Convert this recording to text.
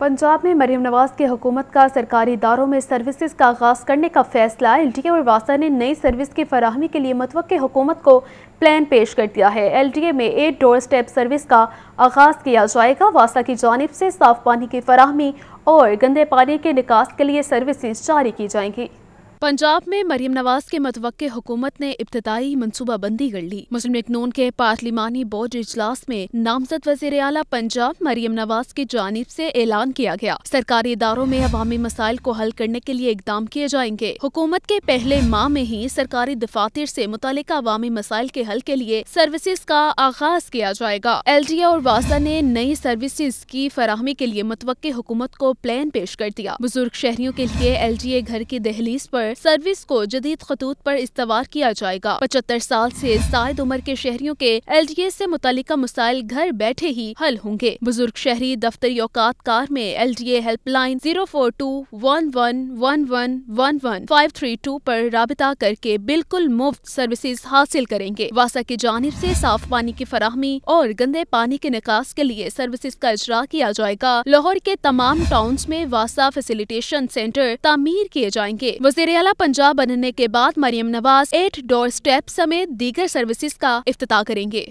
पंजाब में मरियम नवाज़ की हुकूमत का सरकारी इदारों में सर्विसेज का आगाज़ करने का फैसला। LDA और वासा ने नई सर्विस की फराहमी के लिए मतवक्के हुकूमत को प्लान पेश कर दिया है। LDA में 8 डोर स्टेप सर्विस का आगाज़ किया जाएगा। वासा की जानिब से साफ पानी की फराहमी और गंदे पानी के निकास के लिए सर्विसेज जारी की जाएंगी। पंजाब में मरियम नवाज़ के मतवक्के हुकूमत ने इब्तदाई मनसूबाबंदी कर ली। मुस्लिम एक्नून के पार्लिमानी बोर्ड इजलास में नामजद वज़ीर आला पंजाब मरियम नवाज़ की जानिब से ऐलान किया गया, सरकारी इदारों में अवामी मसाइल को हल करने के लिए इकदाम किए जाएंगे। हुकूमत के पहले माह में ही सरकारी दफातर से मुतल्लिका अवामी मसाइल के हल के लिए सर्विसेज का आगाज किया जाएगा। LDA और वासा ने नई सर्विसेज की फराहमी के लिए मतवक्के हुकूमत को प्लान पेश कर दिया। बुजुर्ग शहरियों के लिए LDA घर की दहलीज पर सर्विस को जदीद खतूत पर इस्तवार किया जाएगा। 75 साल से साइद उम्र के शहरियों के LDA से मुतालिका मसाइल घर बैठे ही हल होंगे। बुजुर्ग शहरी दफ्तरी औकात कार में LDA हेल्पलाइन 042111111 532 पर राबिता करके बिल्कुल मुफ्त सर्विसेज हासिल करेंगे। वासा की जानिब से साफ पानी की फराहमी और गंदे पानी के निकास के लिए सर्विसेज का इजरा किया जाएगा। लाहौर के तमाम टाउन्स में वासा फैसिलिटेशन सेंटर तामीर किए जाएंगे। वज़ीर आला पंजाब बनने के बाद मरियम नवाज़ 8 डोर स्टेप समेत दीगर सर्विसेज का इफ्तिताह करेंगे।